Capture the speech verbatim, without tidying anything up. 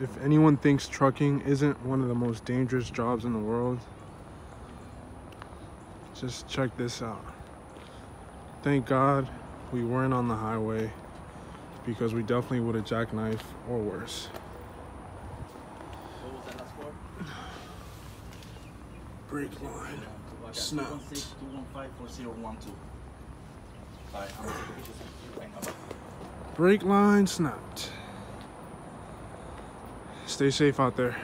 If anyone thinks trucking isn't one of the most dangerous jobs in the world, just check this out. Thank God we weren't on the highway, because we definitely would have jackknifed or worse. What was that last for? Brake line. Snap. Brake line snapped. Stay safe out there.